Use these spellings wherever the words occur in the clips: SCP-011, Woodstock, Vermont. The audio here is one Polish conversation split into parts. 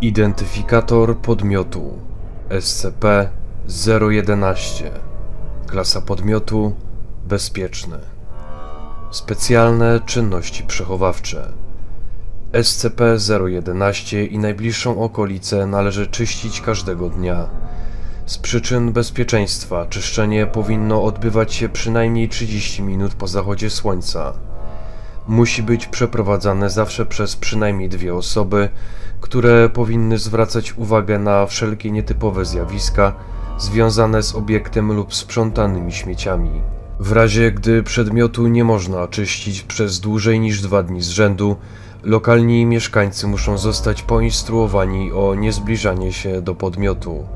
Identyfikator podmiotu SCP-011. Klasa podmiotu bezpieczny. Specjalne czynności przechowawcze. SCP-011 i najbliższą okolicę należy czyścić każdego dnia. Z przyczyn bezpieczeństwa czyszczenie powinno odbywać się przynajmniej 30 minut po zachodzie słońca. Musi być przeprowadzane zawsze przez przynajmniej 2 osoby, które powinny zwracać uwagę na wszelkie nietypowe zjawiska związane z obiektem lub sprzątanymi śmieciami. W razie gdy przedmiotu nie można czyścić przez dłużej niż 2 dni z rzędu, lokalni mieszkańcy muszą zostać poinstruowani o niezbliżanie się do podmiotu.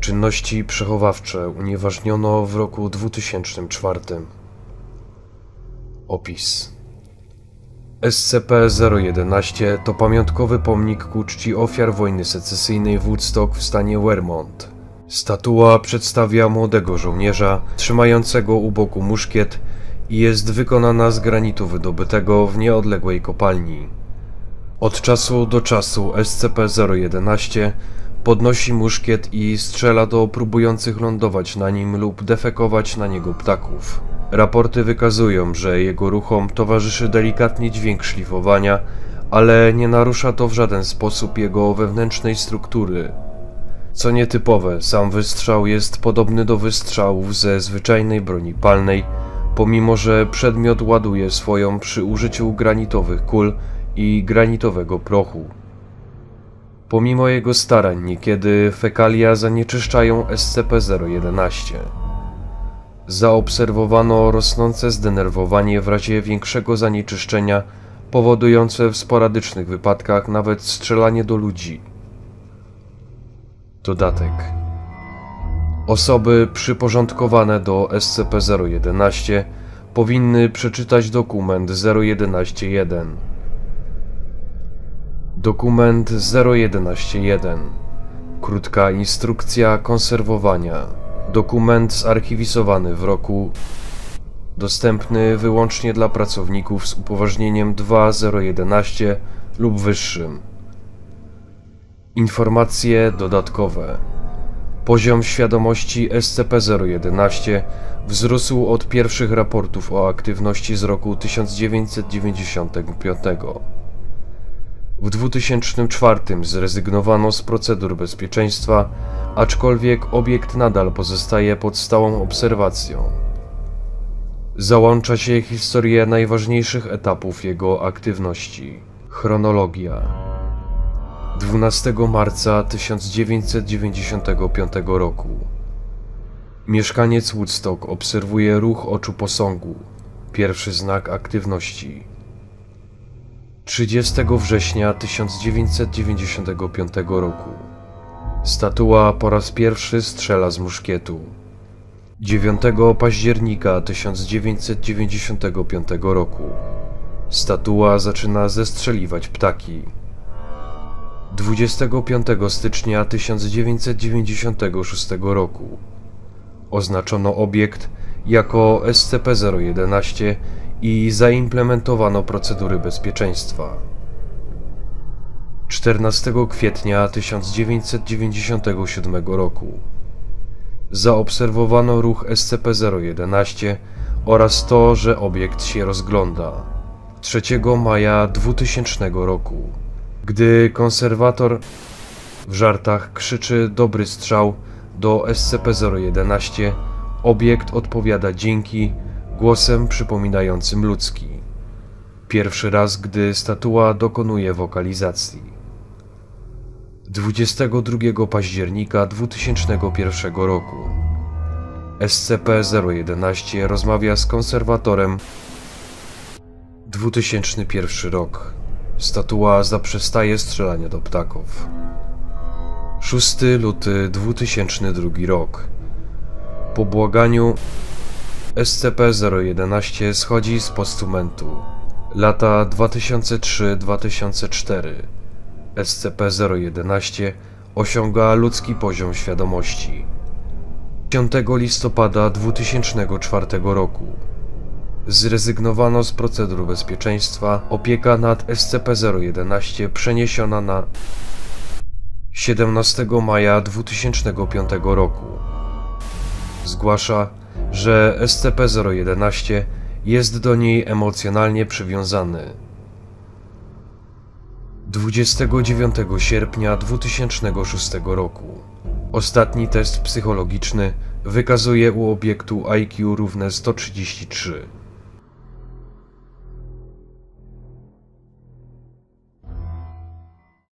Czynności przechowawcze unieważniono w roku 2004. Opis. SCP-011 to pamiątkowy pomnik ku czci ofiar wojny secesyjnej Woodstock w stanie Vermont. Statua przedstawia młodego żołnierza trzymającego u boku muszkiet i jest wykonana z granitu wydobytego w nieodległej kopalni. Od czasu do czasu SCP-011 podnosi muszkiet i strzela do próbujących lądować na nim lub defekować na niego ptaków. Raporty wykazują, że jego ruchom towarzyszy delikatny dźwięk szlifowania, ale nie narusza to w żaden sposób jego wewnętrznej struktury. Co nietypowe, sam wystrzał jest podobny do wystrzałów ze zwyczajnej broni palnej, pomimo że przedmiot ładuje swoją przy użyciu granitowych kul i granitowego prochu. Pomimo jego starań niekiedy fekalia zanieczyszczają SCP-011. Zaobserwowano rosnące zdenerwowanie w razie większego zanieczyszczenia, powodujące w sporadycznych wypadkach nawet strzelanie do ludzi. Dodatek. Osoby przyporządkowane do SCP-011 powinny przeczytać dokument 011-1. Dokument 011-1. Krótka instrukcja konserwowania. Dokument zarchiwisowany w roku. Dostępny wyłącznie dla pracowników z upoważnieniem 2011 lub wyższym. Informacje dodatkowe. Poziom świadomości SCP-011 wzrósł od pierwszych raportów o aktywności z roku 1995. W 2004 zrezygnowano z procedur bezpieczeństwa, aczkolwiek obiekt nadal pozostaje pod stałą obserwacją. Załącza się historię najważniejszych etapów jego aktywności. Chronologia. 12 marca 1995 roku. Mieszkaniec Woodstock obserwuje ruch oczu posągu. Pierwszy znak aktywności. 30 września 1995 roku. Statua po raz pierwszy strzela z muszkietu. 9 października 1995 roku. Statua zaczyna zestrzeliwać ptaki. 25 stycznia 1996 roku. Oznaczono obiekt jako SCP-011 i zaimplementowano procedury bezpieczeństwa. 14 kwietnia 1997 roku. Zaobserwowano ruch SCP-011 oraz to, że obiekt się rozgląda. 3 maja 2000 roku. Gdy konserwator w żartach krzyczy dobry strzał do SCP-011, obiekt odpowiada dzięki głosem przypominającym ludzki. Pierwszy raz, gdy statua dokonuje wokalizacji. 22 października 2001 roku. SCP-011 rozmawia z konserwatorem. 2001 rok. Statua zaprzestaje strzelania do ptaków. 6 luty 2002 rok. Po błaganiu SCP-011 schodzi z postumentu. Lata 2003-2004. SCP-011 osiąga ludzki poziom świadomości. 5 listopada 2004 roku. Zrezygnowano z procedur bezpieczeństwa. Opieka nad SCP-011 przeniesiona na 17 maja 2005 roku. Zgłasza, że SCP-011 jest do niej emocjonalnie przywiązany. 29 sierpnia 2006 roku. Ostatni test psychologiczny wykazuje u obiektu IQ równe 133.